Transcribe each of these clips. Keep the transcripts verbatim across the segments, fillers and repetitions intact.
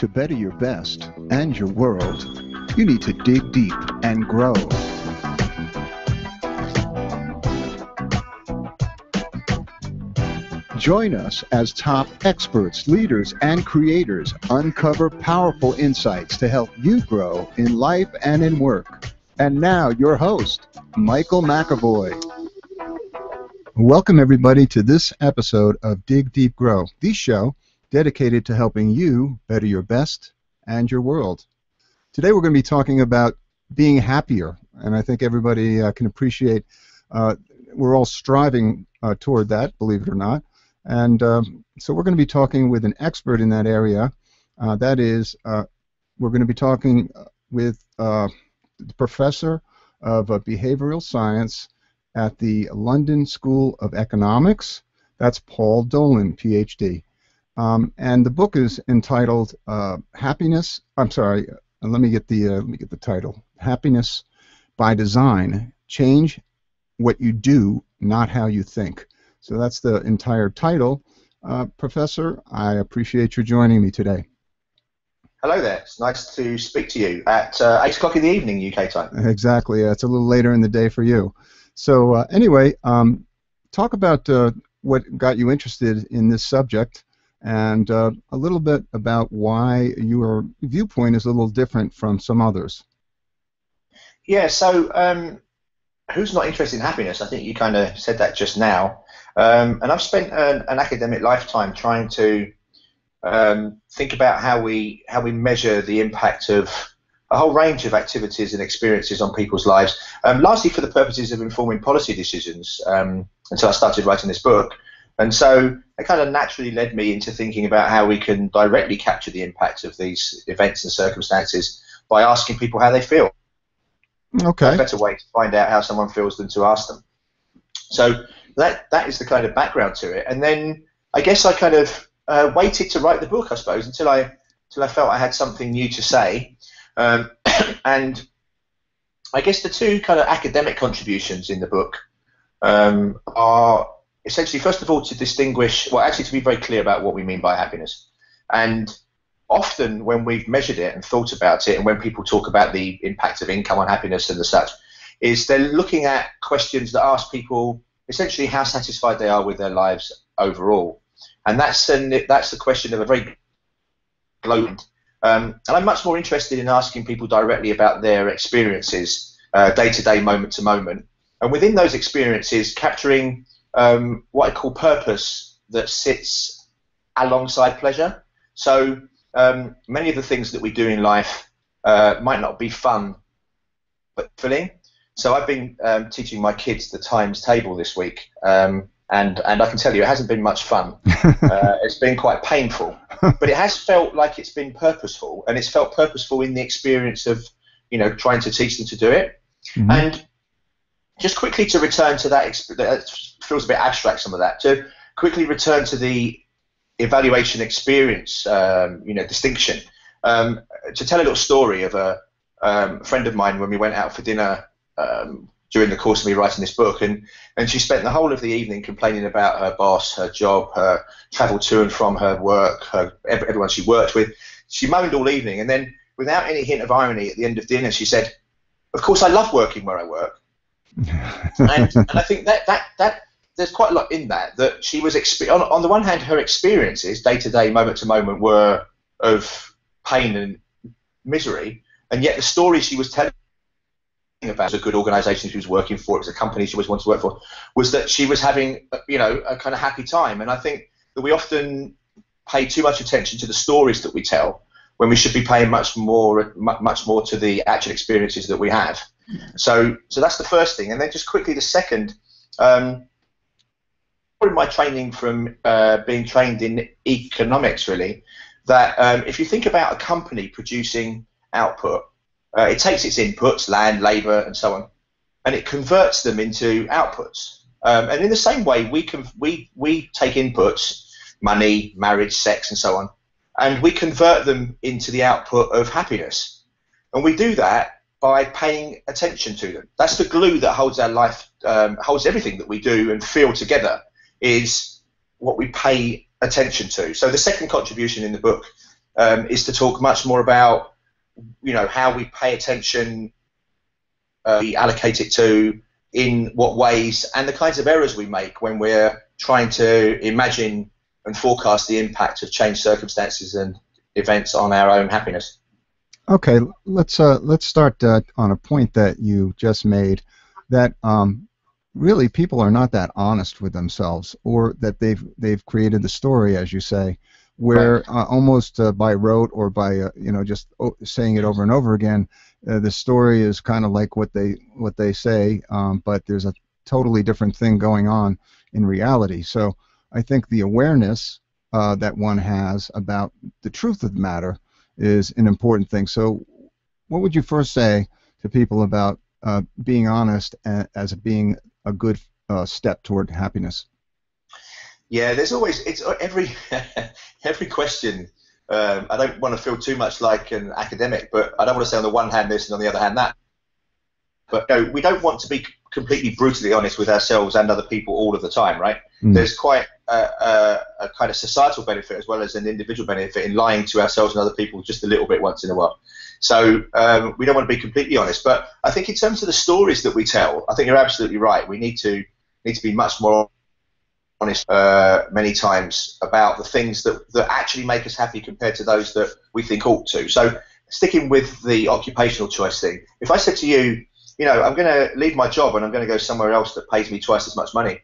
To better your best and your world, you need to dig deep and grow. Join us as top experts, leaders, and creators uncover powerful insights to help you grow in life and in work. And now, your host, Michael McEvoy. Welcome, everybody, to this episode of Dig Deep Grow, the show dedicated to helping you better your best and your world. Today, we're going to be talking about being happier, and I think everybody uh, can appreciate uh, we're all striving uh, toward that, believe it or not. And um, so we're going to be talking with an expert in that area. Uh, that is, uh, we're going to be talking with uh, the professor of uh, behavioral science at the London School of Economics. That's Paul Dolan, P H D. Um, and the book is entitled uh, "Happiness." I'm sorry. Let me get the uh, let me get the title. "Happiness by Design: Change What You Do, Not How You Think." So that's the entire title. Uh, Professor, I appreciate you joining me today. Hello there. It's nice to speak to you at uh, eight o'clock in the evening U K time. Exactly. Uh, it's a little later in the day for you. So uh, anyway, um, talk about uh, what got you interested in this subject and uh, a little bit about why your viewpoint is a little different from some others. Yeah, so um, who's not interested in happiness? I think you kind of said that just now. Um, and I've spent an, an academic lifetime trying to um, think about how we how we measure the impact of a whole range of activities and experiences on people's lives, um, largely for the purposes of informing policy decisions. Um, and so I started writing this book, and so it kind of naturally led me into thinking about how we can directly capture the impact of these events and circumstances by asking people how they feel. Okay. A better way to find out how someone feels than to ask them. So that that is the kind of background to it, and then I guess I kind of uh, waited to write the book, I suppose, until I till I felt I had something new to say. Um, and I guess the two kind of academic contributions in the book um, are essentially, first of all, to distinguish, well, actually to be very clear about what we mean by happiness. And often when we've measured it and thought about it, and when people talk about the impact of income on happiness and the such, is they're looking at questions that ask people essentially how satisfied they are with their lives overall. And that's, an, that's the question of a very global. Um, and I'm much more interested in asking people directly about their experiences, uh, day-to-day, moment-to-moment. And within those experiences, capturing um, what I call purpose that sits alongside pleasure. So um, many of the things that we do in life uh, might not be fun, but fulfilling. So I've been um, teaching my kids the times table this week, um, and and I can tell you it hasn't been much fun. Uh, it's been quite painful, but it has felt like it's been purposeful, and it's felt purposeful in the experience of, you know, trying to teach them to do it. Mm-hmm. And just quickly to return to that, that feels a bit abstract, some of that, to quickly return to the evaluation experience, um, you know, distinction. Um, to tell a little story of a um, friend of mine when we went out for dinner. Um, during the course of me writing this book, and, and she spent the whole of the evening complaining about her boss, her job, her travel to and from her work, her, everyone she worked with. She moaned all evening, and then without any hint of irony at the end of dinner she said, "Of course I love working where I work." and, and I think that, that, that there's quite a lot in that, that she was, exp on, on the one hand her experiences, day to day, moment to moment, were of pain and misery, and yet the story she was telling about a good organisation she was working for, it was a company she always wanted to work for, was that she was having, you know, a kind of happy time. And I think that we often pay too much attention to the stories that we tell when we should be paying much more, much more to the actual experiences that we have. So, so that's the first thing. And then just quickly, the second, um, in my training from uh, being trained in economics, really, that um, if you think about a company producing output, Uh, it takes its inputs, land, labour, and so on, and it converts them into outputs. Um, and in the same way, we can we we take inputs, money, marriage, sex, and so on, and we convert them into the output of happiness. And we do that by paying attention to them. That's the glue that holds our life, um, holds everything that we do and feel together, is what we pay attention to. So the second contribution in the book um, is to talk much more about, you know, how we pay attention, uh, we allocate it to, in what ways, and the kinds of errors we make when we're trying to imagine and forecast the impact of changed circumstances and events on our own happiness. Okay, let's uh, let's start uh, on a point that you just made, that um, really people are not that honest with themselves, or that they've they've created the story, as you say, where right. uh, almost uh, by rote or by uh, you know just o saying it over and over again, uh, the story is kind of like what they what they say, um, but there's a totally different thing going on in reality. So I think the awareness uh, that one has about the truth of the matter is an important thing. So what would you first say to people about uh, being honest as being a good uh, step toward happiness? Yeah, there's always, it's every every question, um, I don't want to feel too much like an academic, but I don't want to say on the one hand this and on the other hand that. But no, we don't want to be completely brutally honest with ourselves and other people all of the time, right? Mm. There's quite a, a, a kind of societal benefit as well as an individual benefit in lying to ourselves and other people just a little bit once in a while. So um, we don't want to be completely honest. But I think in terms of the stories that we tell, I think you're absolutely right. We need to need to be much more honest uh, many times about the things that, that actually make us happy compared to those that we think ought to. So sticking with the occupational choice thing, if I said to you, you know, I'm going to leave my job and I'm going to go somewhere else that pays me twice as much money,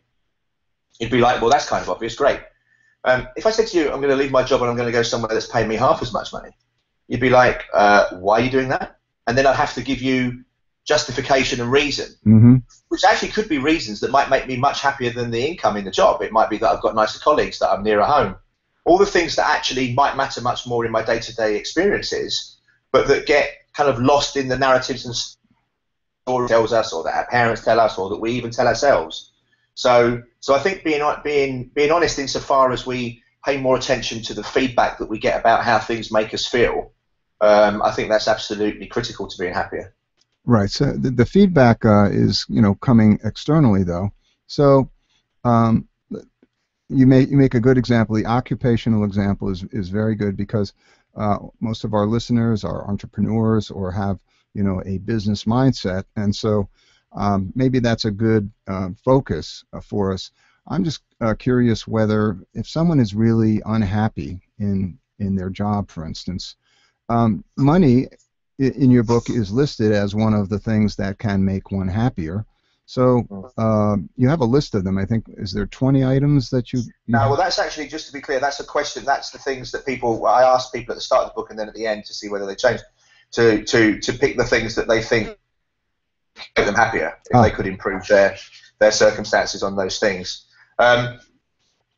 you'd be like, well, that's kind of obvious, great. Um, if I said to you, I'm going to leave my job and I'm going to go somewhere that's paying me half as much money, you'd be like, uh, why are you doing that? And then I'd have to give you justification and reason, mm-hmm. which actually could be reasons that might make me much happier than the income in the job. It might be that I've got nicer colleagues, that I'm nearer home. All the things that actually might matter much more in my day-to-day experiences, but that get kind of lost in the narratives and story tells us, or that our parents tell us, or that we even tell ourselves. So, so I think being being being honest insofar as we pay more attention to the feedback that we get about how things make us feel, um, I think that's absolutely critical to being happier. Right. So the, the feedback uh, is, you know, coming externally though. So um, you make you make a good example. The occupational example is is very good because uh, most of our listeners are entrepreneurs or have, you know, a business mindset, and so um, maybe that's a good uh, focus uh, for us. I'm just uh, curious whether if someone is really unhappy in in their job, for instance, um, money in your book is listed as one of the things that can make one happier. So uh, you have a list of them. I think, is there twenty items that you, you no, well, that's actually, just to be clear, that's a question. That's the things that people, I asked people at the start of the book and then at the end to see whether they changed. To, to, to pick the things that they think make them happier, if oh. they could improve their, their circumstances on those things. Um,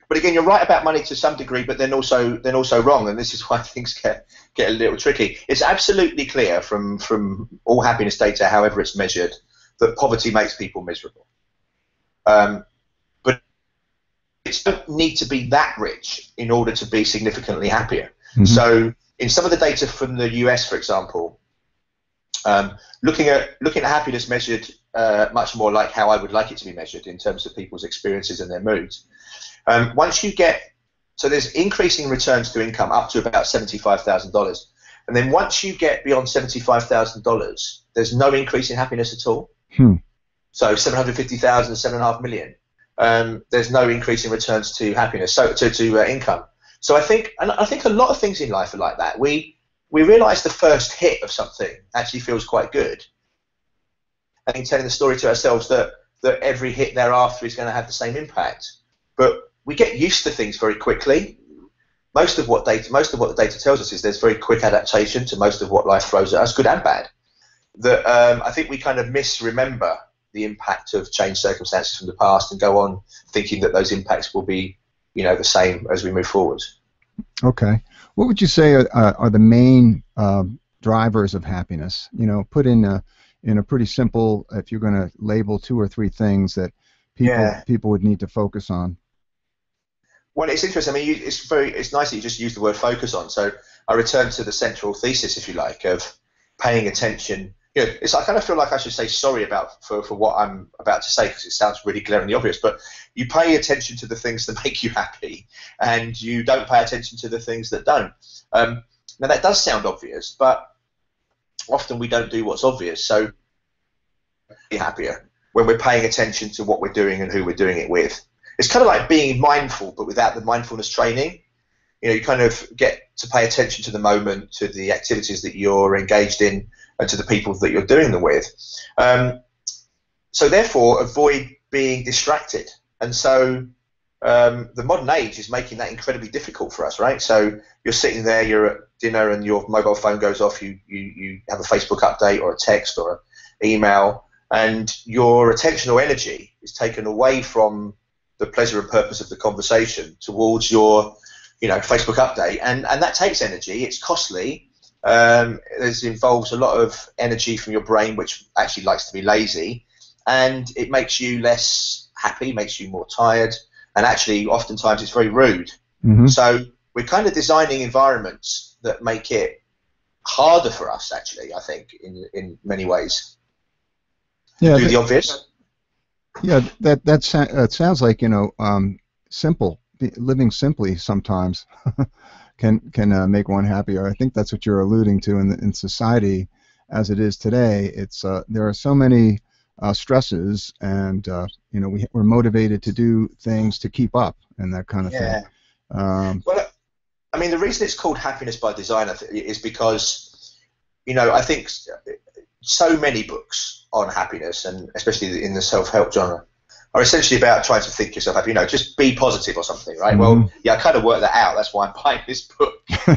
but again, you're right about money to some degree, but then also, then also wrong, and this is why things get, get a little tricky. It's absolutely clear from, from all happiness data, however it's measured, that poverty makes people miserable. Um, but it doesn't need to be that rich in order to be significantly happier. Mm-hmm. So in some of the data from the U S, for example, um, looking at looking at happiness measured uh, much more like how I would like it to be measured in terms of people's experiences and their moods. Um, once you get, so there's increasing returns to income up to about seventy-five thousand dollars, and then once you get beyond seventy-five thousand dollars, there's no increase in happiness at all. Hmm. So seven hundred fifty thousand, seven and a half million. Um, there's no increase in returns to happiness, so to to uh, income. So I think, and I think a lot of things in life are like that. We we realise the first hit of something actually feels quite good, and then telling the story to ourselves that that every hit thereafter is going to have the same impact. But we get used to things very quickly. Most of what data, most of what the data tells us is there's very quick adaptation to most of what life throws at us, good and bad. That um, I think we kind of misremember the impact of changed circumstances from the past and go on thinking that those impacts will be, you know, the same as we move forward. Okay. What would you say are, uh, are the main uh, drivers of happiness? You know, put in a, in a pretty simple, if you're going to label two or three things that people, yeah. people would need to focus on. Well, it's interesting. I mean, you, it's, very, it's nice that you just use the word focus on. So I return to the central thesis, if you like, of paying attention. You know, it's, I kind of feel like I should say sorry about for, for what I'm about to say because it sounds really glaringly obvious, but you pay attention to the things that make you happy and you don't pay attention to the things that don't. Um, Now, that does sound obvious, but often we don't do what's obvious, so be happier when we're paying attention to what we're doing and who we're doing it with. It's kind of like being mindful, but without the mindfulness training. You know, you kind of get to pay attention to the moment, to the activities that you're engaged in, and to the people that you're doing them with. Um, so therefore, avoid being distracted. And so um, the modern age is making that incredibly difficult for us, right? So you're sitting there, you're at dinner, and your mobile phone goes off. You, you, you have a Facebook update or a text or an email, and your attention or energy is taken away from the pleasure and purpose of the conversation towards your, you know, Facebook update, and and that takes energy. It's costly. Um, it involves a lot of energy from your brain, which actually likes to be lazy, and it makes you less happy, makes you more tired, and actually, oftentimes, it's very rude. Mm-hmm. So we're kind of designing environments that make it harder for us. Actually, I think in in many ways. Yeah, do that, the obvious. Yeah, that that uh, it sounds like, you know, um, simple. Living simply sometimes can can uh, make one happier. I think that's what you're alluding to in the, in society as it is today. It's uh, there are so many uh, stresses, and uh, you know we, we're motivated to do things to keep up and that kind of yeah. thing. Um, well, I mean, the reason it's called Happiness by Design is because, you know, I think so many books on happiness, and especially in the self-help genre, are essentially about trying to think yourself happy. You know, just be positive or something, right? Mm-hmm. Well, yeah, I kind of worked that out. That's why I'm buying this book.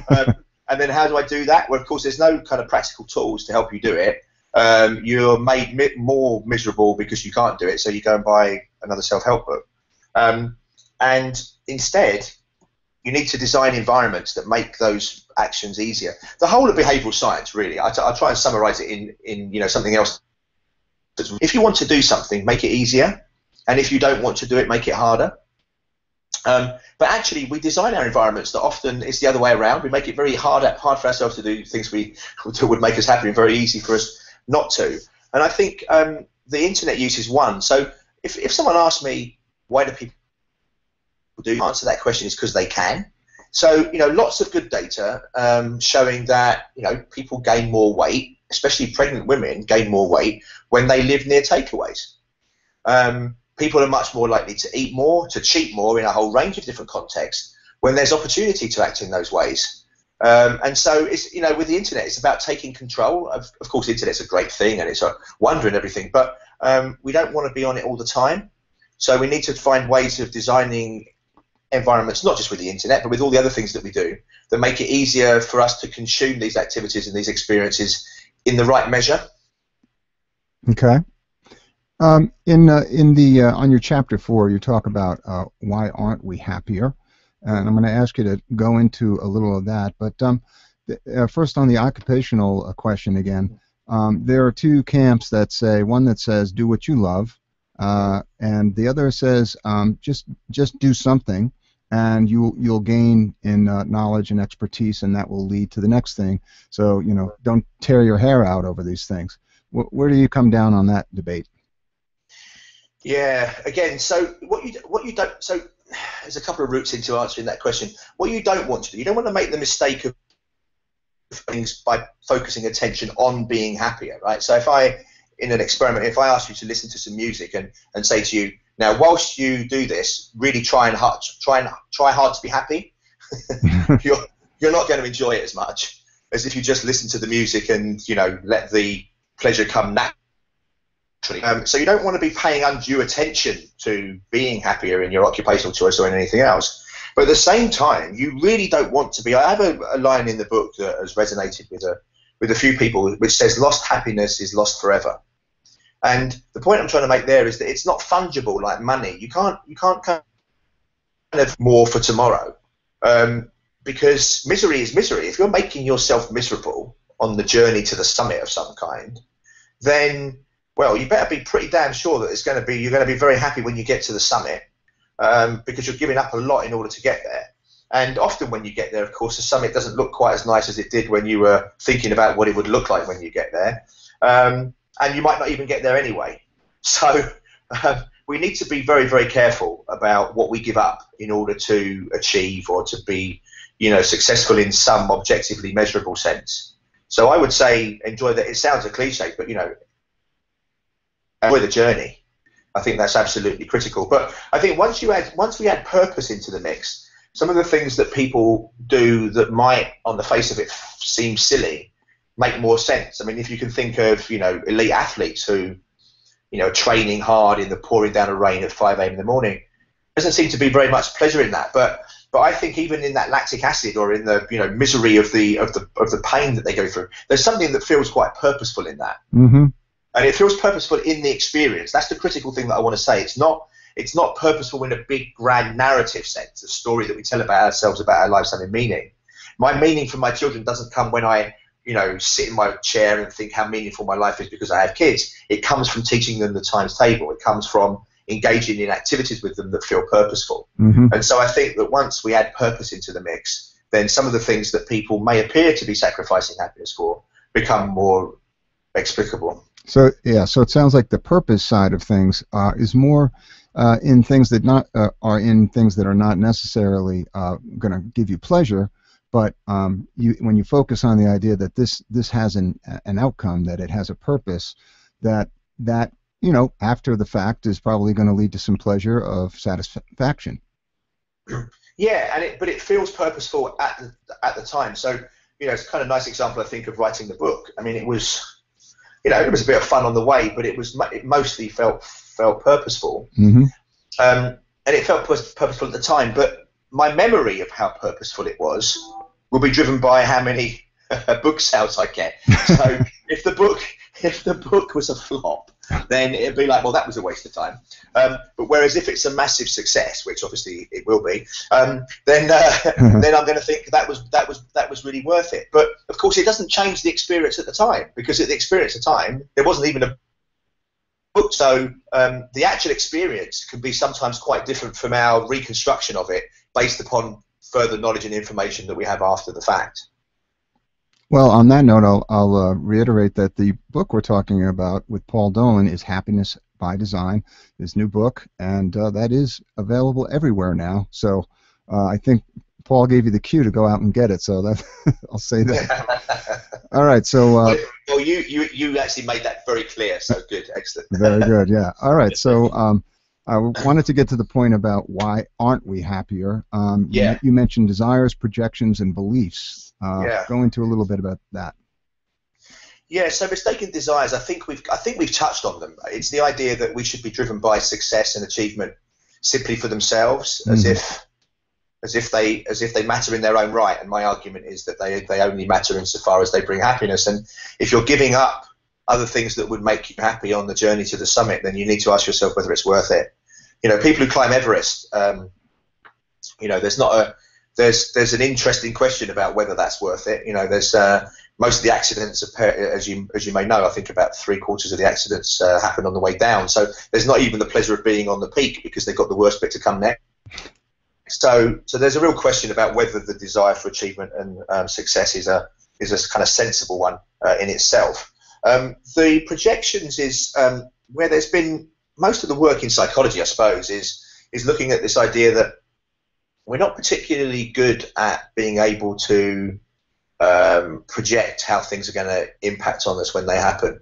Um, and then how do I do that? Well, of course, there's no kind of practical tools to help you do it. Um, you're made mi more miserable because you can't do it, so you go and buy another self-help book. Um, and instead, you need to design environments that make those actions easier. The whole of behavioral science, really, I t I'll try and summarize it in, in you know, something else. If you want to do something, make it easier. And if you don't want to do it, make it harder. Um, but actually, we design our environments that often it's the other way around. We make it very hard, hard for ourselves to do things we would make us happy, and very easy for us not to. And I think um, the internet use is one. So if, if someone asks me, why do people do answer that question, is because they can. So, you know, lots of good data um, showing that, you know, people gain more weight, especially pregnant women gain more weight when they live near takeaways. Um, People are much more likely to eat more, to cheat more in a whole range of different contexts when there's opportunity to act in those ways. Um, and so, it's, you know, with the internet, it's about taking control. Of, of course, the internet's a great thing and it's a wonder and everything, but um, we don't want to be on it all the time. So we need to find ways of designing environments, not just with the internet, but with all the other things that we do, that make it easier for us to consume these activities and these experiences in the right measure. Okay. Um, in uh, in the uh, on your chapter four, you talk about uh, why aren't we happier, and I'm going to ask you to go into a little of that. But um, th uh, first, on the occupational uh, question again, um, there are two camps that say, one that says do what you love, uh, and the other says um, just just do something, and you'll you'll gain in uh, knowledge and expertise, and that will lead to the next thing. So you know, don't tear your hair out over these things. W where do you come down on that debate? Yeah. Again, so what you what you don't so there's a couple of routes into answering that question. What you don't want to do, you don't want to make the mistake of things by focusing attention on being happier, right? So if I in an experiment, if I ask you to listen to some music and and say to you, now whilst you do this, really try and hard, try and try hard to be happy, you're you're not going to enjoy it as much as if you just listen to the music and you know let the pleasure come naturally. Um, so you don't want to be paying undue attention to being happier in your occupational choice or in anything else. But at the same time, you really don't want to be. I have a, a line in the book that has resonated with a with a few people, which says, "Lost happiness is lost forever." And the point I'm trying to make there is that it's not fungible like money. You can't you can't kind of more for tomorrow, um, because misery is misery. If you're making yourself miserable on the journey to the summit of some kind, then well, you better be pretty damn sure that it's going to be you're going to be very happy when you get to the summit, um, because you're giving up a lot in order to get there. And often when you get there, of course, the summit doesn't look quite as nice as it did when you were thinking about what it would look like when you get there, um, and you might not even get there anyway. So uh, we need to be very, very careful about what we give up in order to achieve or to be, you know, successful in some objectively measurable sense. So I would say enjoy that. It sounds a cliche, but, you know, enjoy the journey. I think that's absolutely critical. But I think once you add, once we add purpose into the mix, some of the things that people do that might, on the face of it, seem silly, make more sense. I mean, if you can think of, you know, elite athletes who, you know, are training hard in the pouring down of rain at five A M in the morning, doesn't seem to be very much pleasure in that. But but I think even in that lactic acid or in the, you know, misery of the of the of the pain that they go through, there's something that feels quite purposeful in that. Mm-hmm. And it feels purposeful in the experience. That's the critical thing that I want to say. It's not, it's not purposeful in a big, grand narrative sense, a story that we tell about ourselves, about our lives having meaning. My meaning for my children doesn't come when I, you know, sit in my chair and think how meaningful my life is because I have kids. It comes from teaching them the times table. It comes from engaging in activities with them that feel purposeful. Mm-hmm. And so I think that once we add purpose into the mix, then some of the things that people may appear to be sacrificing happiness for become more explicable. So yeah, so it sounds like the purpose side of things uh, is more uh, in things that not uh, are in things that are not necessarily uh, going to give you pleasure, but um, you when you focus on the idea that this this has an an outcome, that it has a purpose, that that you know after the fact is probably going to lead to some pleasure of satisfaction. Yeah, and it, but it feels purposeful at the, at the time. So you know, it's kind of a nice example I think of writing the book. I mean, it was. You know, it was a bit of fun on the way, but it was it mostly felt felt purposeful, mm-hmm. um, and it felt purposeful at the time. But my memory of how purposeful it was will be driven by how many book sales I get. So if the book if the book was a flop, then it'd be like, well, that was a waste of time. Um, but whereas if it's a massive success, which obviously it will be, um, then uh, then I'm going to think that was that was that was really worth it. But of course, it doesn't change the experience at the time, because at the experience at the time there wasn't even a book. So um, the actual experience can be sometimes quite different from our reconstruction of it, based upon further knowledge and information that we have after the fact. Well, on that note, I'll, I'll uh, reiterate that the book we're talking about with Paul Dolan is Happiness by Design, his new book, and uh, that is available everywhere now. So uh, I think Paul gave you the cue to go out and get it, so that I'll say that. All right, so... Uh, well, you, you, you actually made that very clear, so good, excellent. Very good, yeah. All right, so um, I wanted to get to the point about why aren't we happier. Um, yeah. You, you mentioned desires, projections, and beliefs. Uh, yeah. Go into a little bit about that. Yeah, so mistaken desires. I think we've I think we've touched on them. It's the idea that we should be driven by success and achievement simply for themselves, mm. as if as if they as if they matter in their own right. And my argument is that they they only matter insofar as they bring happiness. And if you're giving up other things that would make you happy on the journey to the summit, then you need to ask yourself whether it's worth it. You know, people who climb Everest, um, you know, there's not a There's there's an interesting question about whether that's worth it. You know, there's uh, most of the accidents, as you as you may know, I think about three quarters of the accidents uh, happen on the way down. So there's not even the pleasure of being on the peak, because they've got the worst bit to come next. So so there's a real question about whether the desire for achievement and um, success is a is a kind of sensible one uh, in itself. Um, the projections is um, where there's been most of the work in psychology, I suppose, is is looking at this idea that we're not particularly good at being able to um, project how things are going to impact on us when they happen.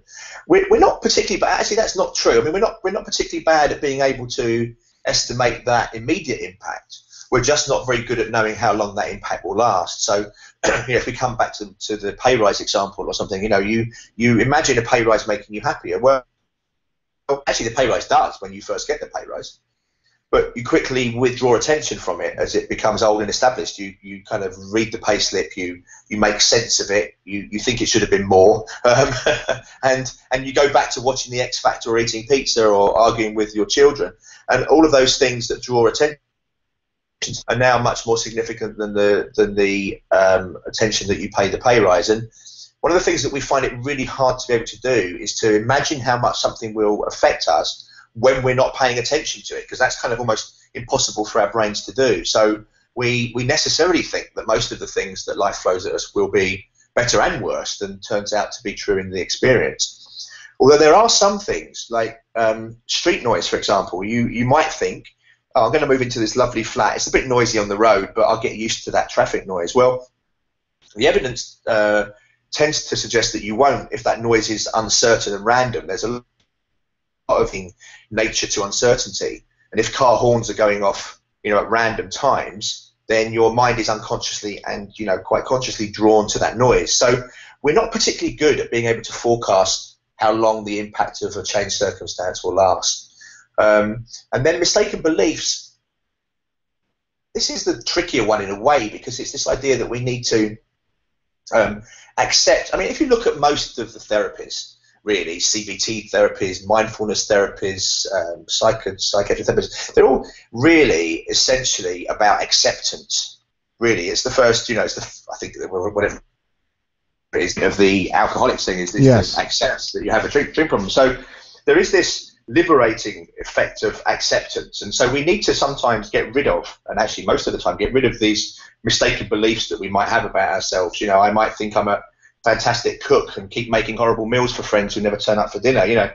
We're, we're not particularly bad. Actually, that's not true. I mean, we're not we're not particularly bad at being able to estimate that immediate impact. We're just not very good at knowing how long that impact will last. So, you know, if we come back to, to the pay rise example or something, you know, you you imagine a pay rise making you happier. Well, actually, the pay rise does when you first get the pay rise. But you quickly withdraw attention from it as it becomes old and established. You you kind of read the pay slip, you you make sense of it, you, you think it should have been more, um, and and you go back to watching the X Factor or eating pizza or arguing with your children. And all of those things that draw attention are now much more significant than the, than the um, attention that you pay the pay rise. And one of the things that we find it really hard to be able to do is to imagine how much something will affect us when we're not paying attention to it, because that's kind of almost impossible for our brains to do. So we we necessarily think that most of the things that life throws at us will be better and worse than turns out to be true in the experience. Although there are some things, like um, street noise, for example, you, you might think oh, I'm going to move into this lovely flat. It's a bit noisy on the road, but I'll get used to that traffic noise. Well, the evidence uh, tends to suggest that you won't if that noise is uncertain and random. There's a lot of nature to uncertainty. And if car horns are going off, you know, at random times, then your mind is unconsciously and, you know, quite consciously drawn to that noise. So we're not particularly good at being able to forecast how long the impact of a changed circumstance will last. Um, and then mistaken beliefs. This is the trickier one in a way, because it's this idea that we need to um, accept. I mean, if you look at most of the therapies, really, C B T therapies, mindfulness therapies, um, psych- psychiatric therapies, they're all really essentially about acceptance. Really, it's the first, you know, it's the, I think, whatever it is, of the alcoholics thing is this, yes, accept that you have a drink, drink problem. So there is this liberating effect of acceptance. And so we need to sometimes get rid of, and actually most of the time get rid of, these mistaken beliefs that we might have about ourselves. You know, I might think I'm a fantastic cook and keep making horrible meals for friends who never turn up for dinner, you know,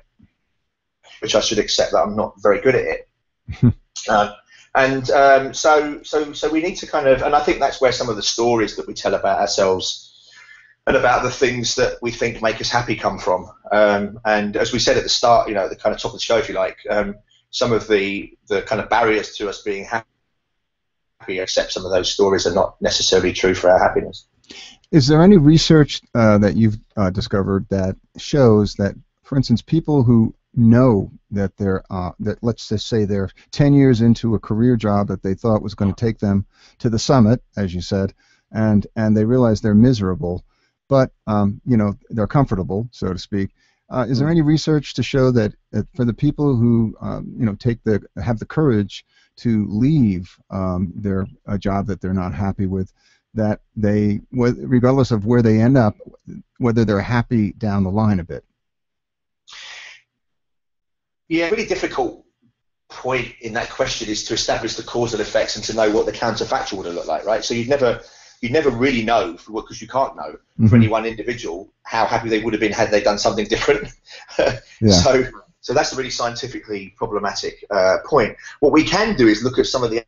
which I should accept that I'm not very good at it. uh, and um, so, so, so we need to kind of, and I think that's where some of the stories that we tell about ourselves and about the things that we think make us happy come from. Um, and as we said at the start, you know, at the kind of top of the show, if you like, um, some of the the kind of barriers to us being happy, except some of those stories are not necessarily true for our happiness. Is there any research uh, that you've uh, discovered that shows that, for instance, people who know that they're, uh, that let's just say they're ten years into a career job that they thought was going to take them to the summit, as you said, and, and they realize they're miserable, but, um, you know, they're comfortable, so to speak. Uh, is there any research to show that uh, for the people who, um, you know, take the, have the courage to leave um, their a job that they're not happy with, that they, regardless of where they end up, whether they're happy down the line a bit? Yeah, really difficult point in that question is to establish the causal effects and to know what the counterfactual would have looked like, right? So you'd never, you'd never really know, because you can't know, mm-hmm, for any one individual how happy they would have been had they done something different. Yeah. So, so that's a really scientifically problematic uh, point. What we can do is look at some of the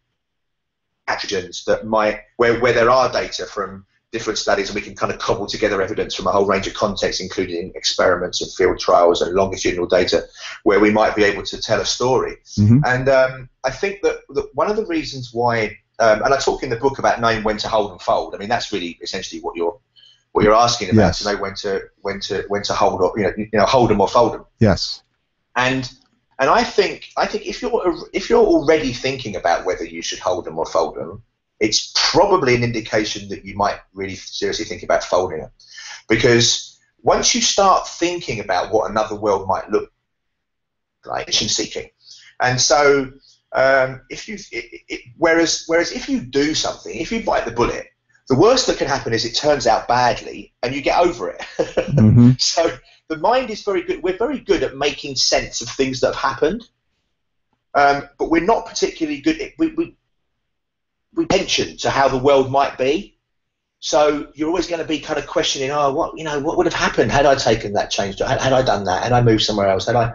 attributes that might, where, where there are data from different studies, and we can kind of cobble together evidence from a whole range of contexts, including experiments and field trials and longitudinal data, where we might be able to tell a story. Mm-hmm. And um, I think that, that one of the reasons why, um, and I talk in the book about knowing when to hold and fold. I mean, that's really essentially what you're what you're asking about, yes, to know when to when to when to hold, or you know, you know, hold them or fold them. Yes. And And I think I think if you're if you're already thinking about whether you should hold them or fold them, it's probably an indication that you might really seriously think about folding them, because once you start thinking about what another world might look like, attention seeking, and so um, if you it, it, whereas whereas if you do something, if you bite the bullet, the worst that can happen is it turns out badly and you get over it. Mm-hmm. So the mind is very good. We're very good at making sense of things that have happened, um, but we're not particularly good at we, we, we attention to how the world might be. So you're always going to be kind of questioning, oh, what you know, what would have happened had I taken that change? Had, had I done that? Had I moved somewhere else? Had I?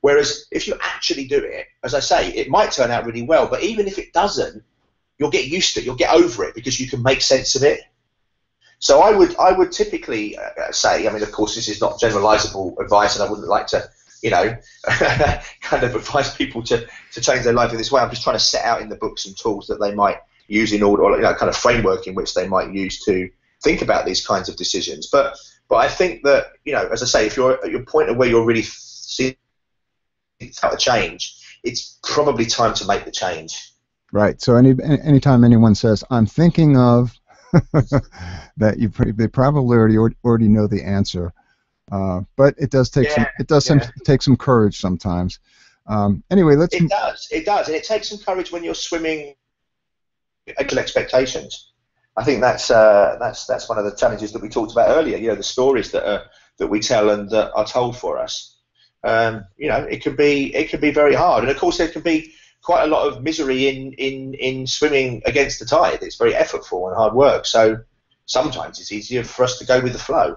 Whereas if you actually do it, as I say, it might turn out really well. But even if it doesn't, you'll get used to it. You'll get over it because you can make sense of it. So I would I would typically uh, say, I mean, of course, this is not generalizable advice, and I wouldn't like to, you know, kind of advise people to, to change their life in this way. I'm just trying to set out in the book some tools that they might use in order, or you know, kind of framework in which they might use to think about these kinds of decisions. But but I think that, you know, as I say, if you're at your point of where you're really seeing how to change, it's probably time to make the change. Right. So any anytime anyone says, I'm thinking of, that you pre they probably already already know the answer, uh, but it does take yeah, some it does yeah. some, take some courage sometimes. Um, anyway, let's. It does, it does, and it takes some courage when you're swimming against expectations. I think that's uh, that's that's one of the challenges that we talked about earlier. You know, the stories that are, that we tell and that are told for us. Um, you know, it could be it could be very hard, and of course there can be quite a lot of misery in, in, in swimming against the tide. It's very effortful and hard work, so sometimes it's easier for us to go with the flow.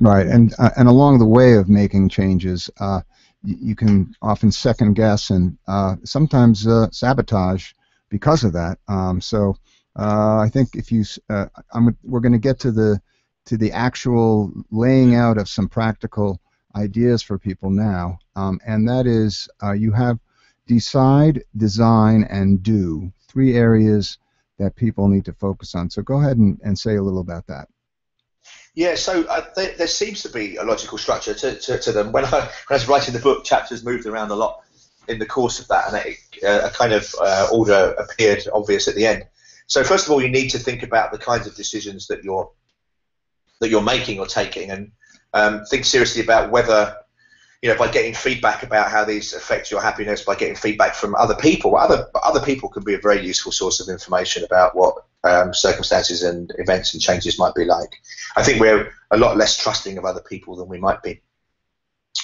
Right, and uh, and along the way of making changes, uh, you can often second guess and uh, sometimes uh, sabotage because of that. Um, so uh, I think if you, uh, I'm, we're going to get to the to the actual laying out of some practical ideas for people now, um, and that is uh, you have decide, design, and do, three areas that people need to focus on. So go ahead and, and say a little about that. Yeah, so uh, there, there seems to be a logical structure to, to, to them. When I, when I was writing the book, chapters moved around a lot in the course of that, and it, uh, a kind of uh, order appeared obvious at the end. So first of all, you need to think about the kinds of decisions that you're that you're making or taking, and um, think seriously about whether, you know, by getting feedback about how these affect your happiness, by getting feedback from other people. Other other people can be a very useful source of information about what um, circumstances and events and changes might be like. I think we're a lot less trusting of other people than we might be.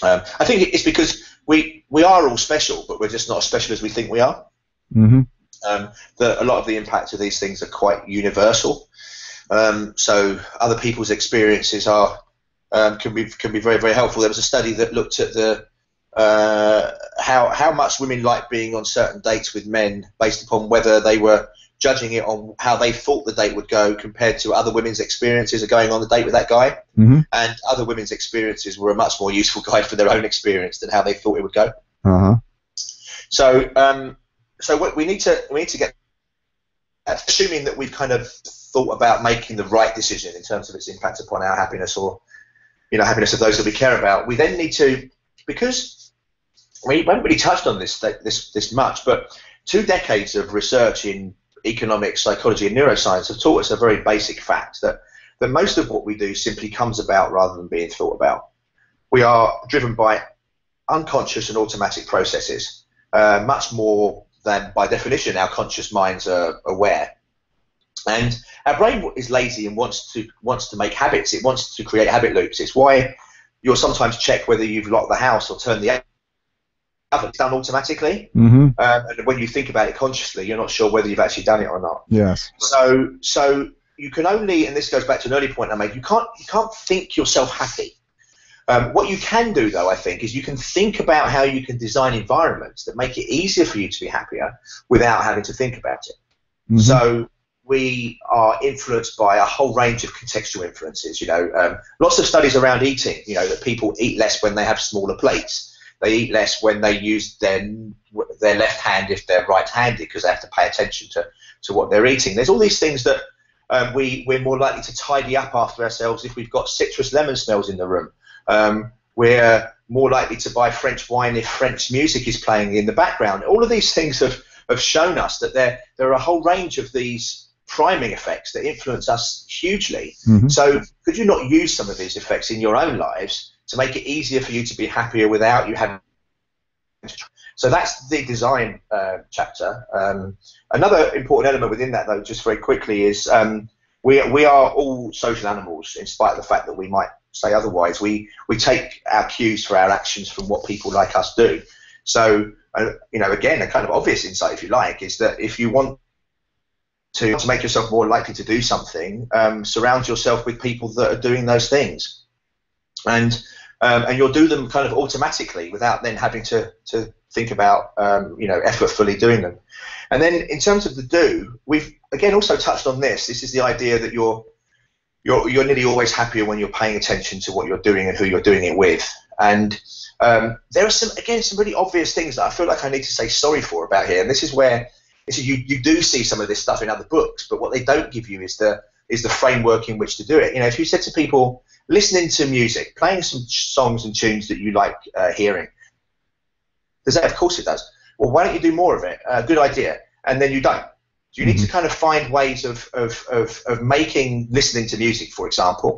Um, I think it's because we we are all special, but we're just not as special as we think we are. Mm-hmm. um, the, a lot of the impacts of these things are quite universal. Um, so other people's experiences are Um, can be can be very very helpful. There was a study that looked at the uh, how how much women like being on certain dates with men based upon whether they were judging it on how they thought the date would go compared to other women's experiences of going on the date with that guy. Mm-hmm. And other women's experiences were a much more useful guide for their own experience than how they thought it would go. Uh-huh. So um, so what we need to we need to get, assuming that we've kind of thought about making the right decision in terms of its impact upon our happiness or, you know, happiness of those that we care about. We then need to, because we haven't really touched on this this this much, but two decades of research in economics, psychology, and neuroscience have taught us a very basic fact that that most of what we do simply comes about rather than being thought about. We are driven by unconscious and automatic processes, uh, much more than by definition our conscious minds are aware. And our brain is lazy and wants to wants to make habits. It wants to create habit loops. It's why you'll sometimes check whether you've locked the house or turned the oven down automatically. Mm-hmm. um, and when you think about it consciously, you're not sure whether you've actually done it or not. Yes. So so you can only, and this goes back to an early point I made, you can't you can't think yourself happy. Um, what you can do, though, I think, is you can think about how you can design environments that make it easier for you to be happier without having to think about it. Mm-hmm. So we are influenced by a whole range of contextual influences. You know, um, lots of studies around eating. You know, that people eat less when they have smaller plates. They eat less when they use their their left hand if they're right-handed because they have to pay attention to to what they're eating. There's all these things that um, we we're more likely to tidy up after ourselves if we've got citrus lemon smells in the room. Um, we're more likely to buy French wine if French music is playing in the background. All of these things have have shown us that there there are a whole range of these priming effects that influence us hugely. Mm-hmm. So could you not use some of these effects in your own lives to make it easier for you to be happier without you having... So that's the design uh, chapter. Um, another important element within that, though, just very quickly, is um, we, we are all social animals, in spite of the fact that we might say otherwise. We, we take our cues for our actions from what people like us do. So, uh, you know, again, a kind of obvious insight, if you like, is that if you want To, to make yourself more likely to do something, um, surround yourself with people that are doing those things, and um, and you'll do them kind of automatically without then having to to think about um, you know, effortfully doing them. And then in terms of the do, we've again also touched on this. This is the idea that you're you're you're nearly always happier when you're paying attention to what you're doing and who you're doing it with. And um, there are some again some really obvious things that I feel like I need to say sorry for about here, and this is where. So you, you do see some of this stuff in other books, but what they don't give you is the is the framework in which to do it. You know, if you said to people, listening to music, playing some songs and tunes that you like uh, hearing, does that? Of course it does. Well, why don't you do more of it? Uh, good idea. And then you don't. So you need to kind of find ways of of, of of making listening to music, for example,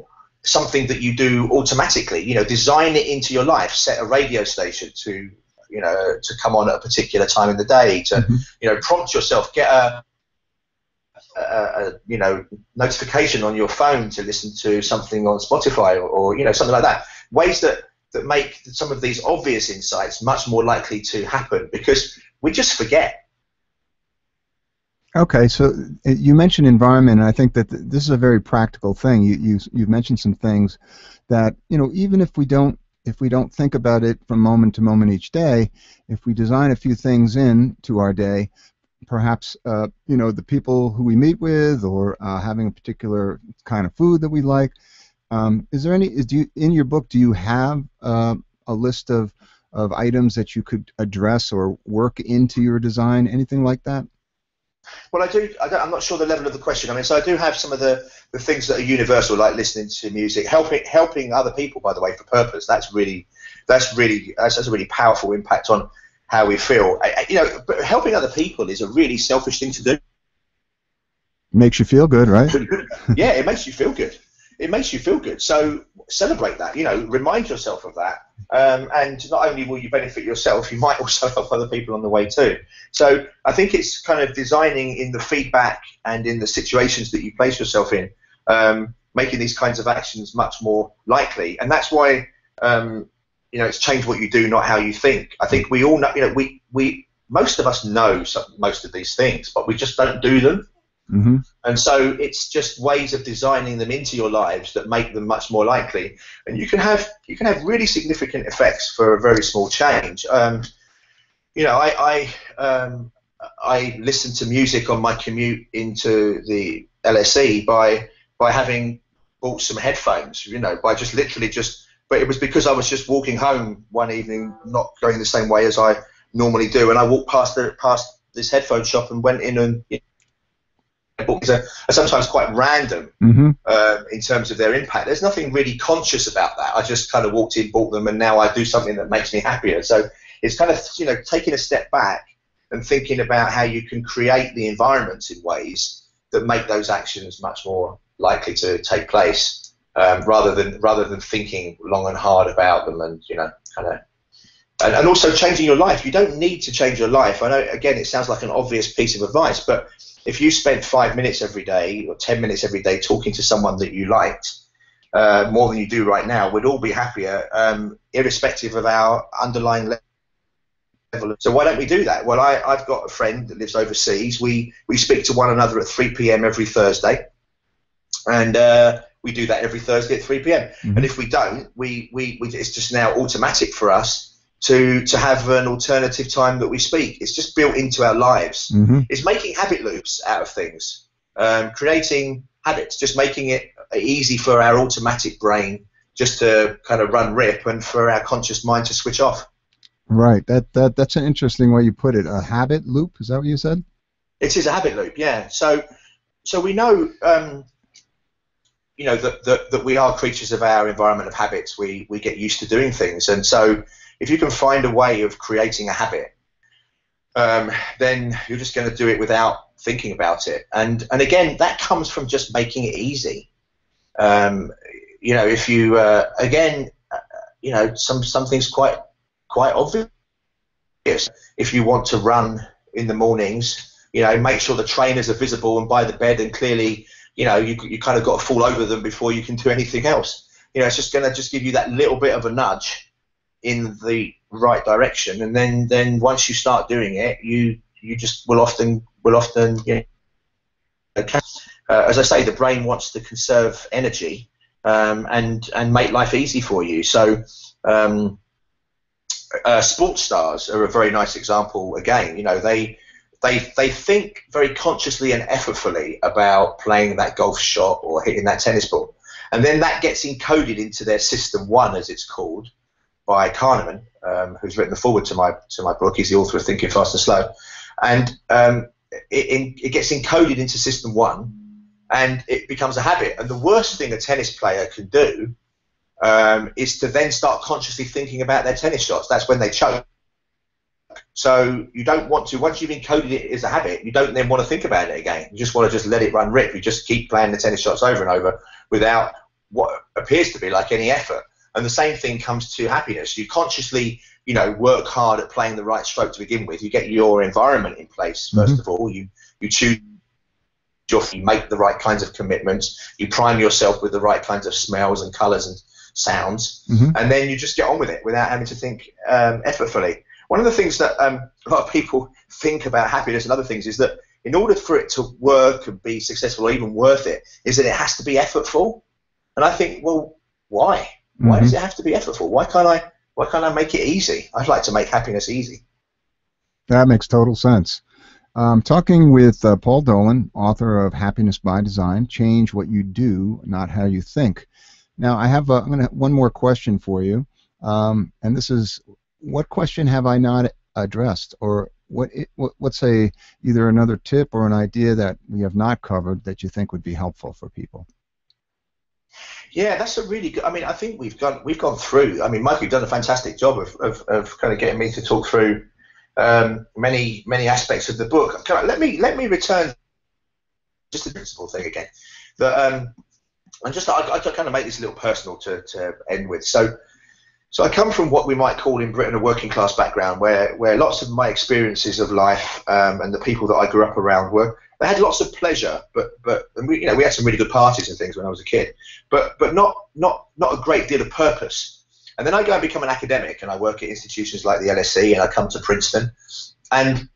something that you do automatically. You know, design it into your life. Set a radio station to. You know, to come on at a particular time in the day, to mm-hmm. you know, prompt yourself, get a, a, a you know notification on your phone to listen to something on Spotify or, or you know something like that. Ways that that make some of these obvious insights much more likely to happen because we just forget. Okay, so you mentioned environment, and I think that th this is a very practical thing. You you you've mentioned some things that you know even if we don't if we don't think about it from moment to moment each day, if we design a few things in to our day, perhaps uh, you know, the people who we meet with, or uh, having a particular kind of food that we like. Um, is there any? Is, do you, in your book, do you have uh, a list of of items that you could address or work into your design? Anything like that? Well, I do. I don't, I'm not sure the level of the question. I mean, so I do have some of the, the things that are universal, like listening to music, helping helping other people. By the way, for purpose, that's really that's really that's, that's a really powerful impact on how we feel. I, I, you know, but helping other people is a really selfish thing to do. Makes you feel good, right? Yeah, it makes you feel good. It makes you feel good. So celebrate that. You know, remind yourself of that. Um, and not only will you benefit yourself, you might also help other people on the way too. So I think it's kind of designing in the feedback and in the situations that you place yourself in, um, making these kinds of actions much more likely. And that's why. Um, You know, it's change what you do, not how you think. I think we all know, you know, we, we most of us know some, most of these things, but we just don't do them. Mm-hmm. And so it's just ways of designing them into your lives that make them much more likely. And you can have you can have really significant effects for a very small change. Um, you know, I I, um, I listened to music on my commute into the L S E by by having bought some headphones. You know, by just literally just. But it was because I was just walking home one evening, not going the same way as I normally do, and I walked past the, past this headphone shop and went in and you know, bought these are sometimes quite random mm-hmm. uh, in terms of their impact. There's nothing really conscious about that. I just kind of walked in, bought them, and now I do something that makes me happier. So it's kind of you know taking a step back and thinking about how you can create the environment in ways that make those actions much more likely to take place. Um, rather than rather than thinking long and hard about them, and you know, kind of, and, and also changing your life. You don't need to change your life. I know, again, it sounds like an obvious piece of advice, but if you spent five minutes every day or ten minutes every day talking to someone that you liked uh, more than you do right now, we'd all be happier, um, irrespective of our underlying level. So why don't we do that? Well, I, I've got a friend that lives overseas. We we speak to one another at three P M every Thursday, and. Uh, We do that every Thursday at three P M Mm-hmm. And if we don't, we, we, we it's just now automatic for us to to have an alternative time that we speak. It's just built into our lives. Mm-hmm. It's making habit loops out of things, um, creating habits, just making it easy for our automatic brain just to kind of run rip and for our conscious mind to switch off. Right. That that that's an interesting way you put it. A habit loop. Is that what you said? It is a habit loop. Yeah. So so we know. Um, You know that, that that we are creatures of our environment of habits. We we get used to doing things, and so if you can find a way of creating a habit, um, then you're just going to do it without thinking about it. And and again, that comes from just making it easy. Um, you know, if you uh, again, uh, you know, some something's quite quite obvious. If you want to run in the mornings, you know, make sure the trainers are visible and by the bed and clearly. You know, you you kind of got to fall over them before you can do anything else. You know, it's just going to just give you that little bit of a nudge in the right direction, and then then once you start doing it, you you just will often will often you know, uh, as I say, the brain wants to conserve energy um, and and make life easy for you. So, um, uh, sports stars are a very nice example. Again, you know they. They, they think very consciously and effortfully about playing that golf shot or hitting that tennis ball. And then that gets encoded into their system one, as it's called, by Kahneman, um, who's written the foreword to my, to my book. He's the author of Thinking Fast and Slow. And um, it, it gets encoded into system one, and it becomes a habit. And the worst thing a tennis player can do um, is to then start consciously thinking about their tennis shots. That's when they choke. So you don't want to, once you've encoded it as a habit, you don't then want to think about it again. You just want to just let it run rip. You just keep playing the tennis shots over and over without what appears to be like any effort. And the same thing comes to happiness. You consciously, you know, work hard at playing the right stroke to begin with. You get your environment in place, first mm-hmm. of all. You, you choose, your, you make the right kinds of commitments. You prime yourself with the right kinds of smells and colors and sounds. Mm-hmm. And then you just get on with it without having to think um, effortfully. One of the things that um, a lot of people think about happiness and other things is that in order for it to work and be successful or even worth it, is that it has to be effortful. And I think, well, why? Why mm-hmm. does it have to be effortful? Why can't I? Why can't I make it easy? I'd like to make happiness easy. That makes total sense. I'm talking with uh, Paul Dolan, author of Happiness by Design: Change What You Do, Not How You Think. Now, I have a, I'm going to one more question for you, um, and this is: what question have I not addressed, or what? It, what what's a either another tip or an idea that we have not covered that you think would be helpful for people? Yeah, that's a really good. I mean, I think we've gone we've gone through. I mean, Mike, you've done a fantastic job of of, of kind of getting me to talk through um, many many aspects of the book. Can I, let me let me return just the principal thing again. That um, and just I, I kind of make this a little personal to to end with. So so I come from what we might call in Britain a working class background, where where lots of my experiences of life um, and the people that I grew up around were. They had lots of pleasure, but but and we, you know, we had some really good parties and things when I was a kid, but but not not not a great deal of purpose. And then I go and become an academic, and I work at institutions like the L S E, and I come to Princeton, and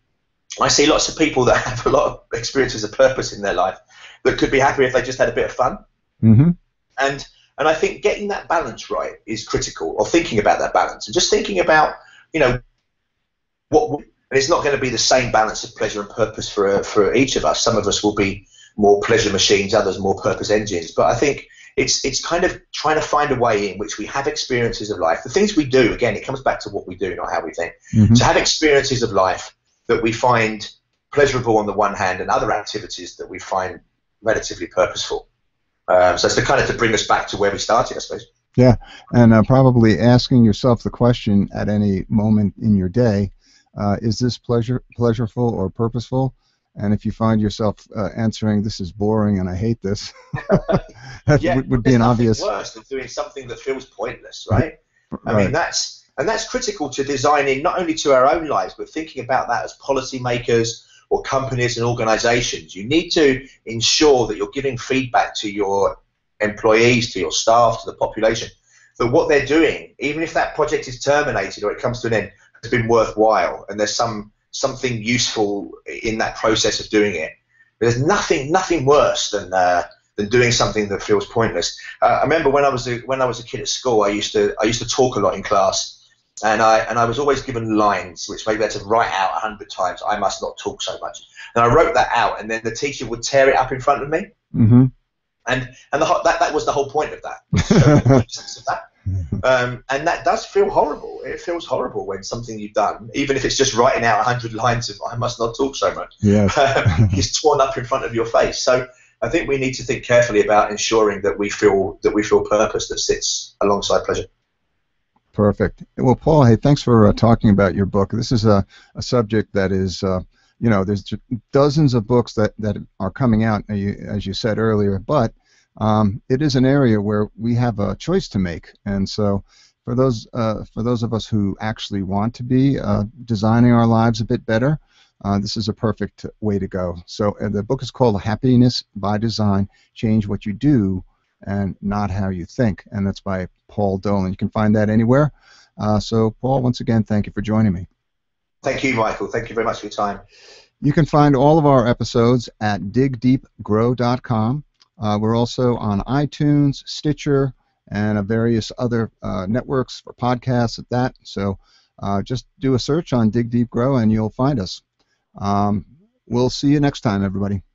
I see lots of people that have a lot of experiences of purpose in their life that could be happy if they just had a bit of fun. Mm-hmm. And and I think getting that balance right is critical, or thinking about that balance, and just thinking about you know what. And it's not going to be the same balance of pleasure and purpose for for each of us. Some of us will be more pleasure machines, others more purpose engines. But I think it's it's kind of trying to find a way in which we have experiences of life. The things we do, again, it comes back to what we do, not how we think. Mm-hmm. To have experiences of life that we find pleasurable on the one hand, and other activities that we find relatively purposeful. Um, so it's to kind of to bring us back to where we started, I suppose. Yeah, and uh, probably asking yourself the question at any moment in your day. Uh, is this pleasure, pleasureful or purposeful? And if you find yourself uh, answering, "This is boring and I hate this," that yeah, would, would be an obvious. Worse than doing something that feels pointless, right? right? I mean, that's and that's critical to designing not only to our own lives, but thinking about that as policymakers or companies and organisations. You need to ensure that you're giving feedback to your employees, to your staff, to the population, that what they're doing, even if that project is terminated or it comes to an end, has been worthwhile, and there's some something useful in that process of doing it. There's nothing nothing worse than uh, than doing something that feels pointless. Uh, I remember when I was a, when I was a kid at school, I used to I used to talk a lot in class, and I and I was always given lines which maybe I had to write out a hundred times. "I must not talk so much," and I wrote that out, and then the teacher would tear it up in front of me. Mm-hmm. And and the, that that was the whole point of that. So that Um, and that does feel horrible. It feels horrible when something you've done, even if it's just writing out a hundred lines of "I must not talk so much," yes. um, is torn up in front of your face. So I think we need to think carefully about ensuring that we feel that we feel purpose that sits alongside pleasure. Perfect. Well, Paul, hey, thanks for uh, talking about your book. This is a, a subject that is, uh, you know, there's dozens of books that, that are coming out, as you said earlier, but Um, it is an area where we have a choice to make, and so for those uh, for those of us who actually want to be uh, designing our lives a bit better, uh, this is a perfect way to go. So uh, the book is called Happiness by Design: Change What You Do and Not How You Think, and that's by Paul Dolan. You can find that anywhere. Uh, so Paul, once again, thank you for joining me. Thank you, Michael. Thank you very much for your time. You can find all of our episodes at dig deep grow dot com. Uh, we're also on iTunes, Stitcher, and uh, various other uh, networks for podcasts at that. So uh, just do a search on Dig Deep Grow and you'll find us. Um, we'll see you next time, everybody.